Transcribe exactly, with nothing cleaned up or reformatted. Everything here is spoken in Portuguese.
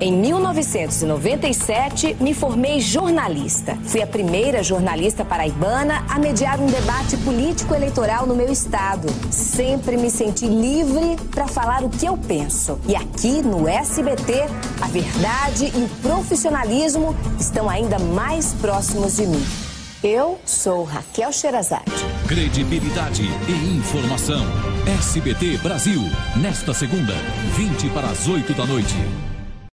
Em mil novecentos e noventa e sete, me formei jornalista. Fui a primeira jornalista paraibana a mediar um debate político-eleitoral no meu estado. Sempre me senti livre para falar o que eu penso. E aqui no S B T, a verdade e o profissionalismo estão ainda mais próximos de mim. Eu sou Rachel Sheherazade. Credibilidade e informação. S B T Brasil, nesta segunda, vinte para as oito da noite.